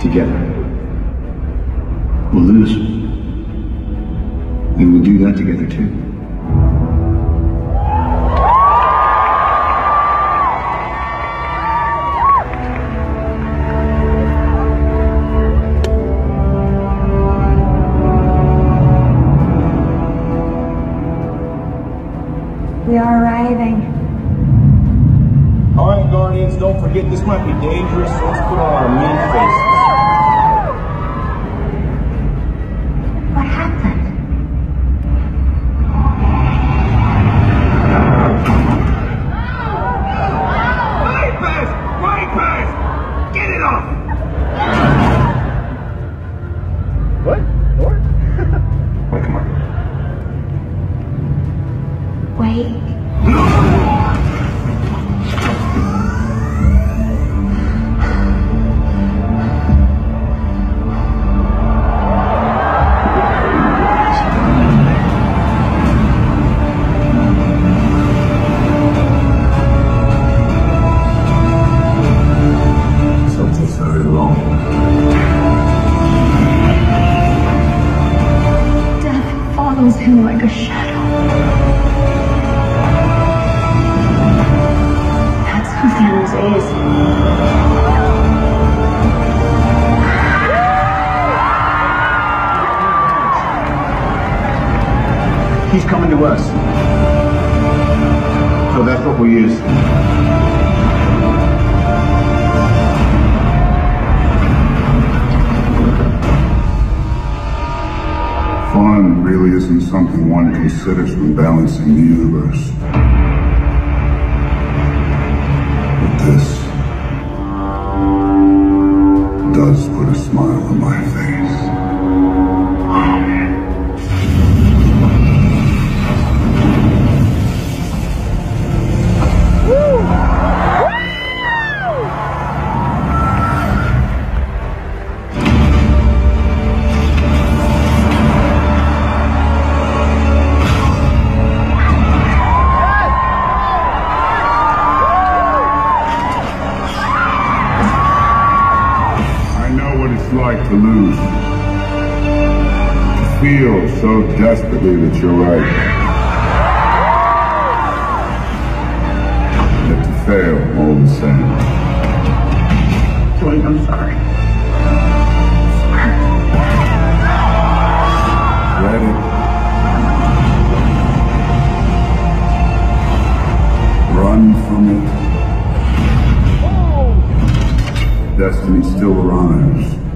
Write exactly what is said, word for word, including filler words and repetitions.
Together. We'll lose. And we'll do that together too. We are arriving. All right, Guardians, don't forget this might be dangerous, so let's put on our mean faces. What happened? Right pass! Right pass! Get it off! What? What? Wait, come on. Wait. Like a shadow. That's who Thanos is. He's coming to us. So that's what we use. Fun really isn't something one considers when balancing the universe. But this does put a smile on my face. Like to lose, to feel so desperately that you're right, that to fail all the same. Wait, I'm sorry. Ready? Run from it. Destiny still arrives.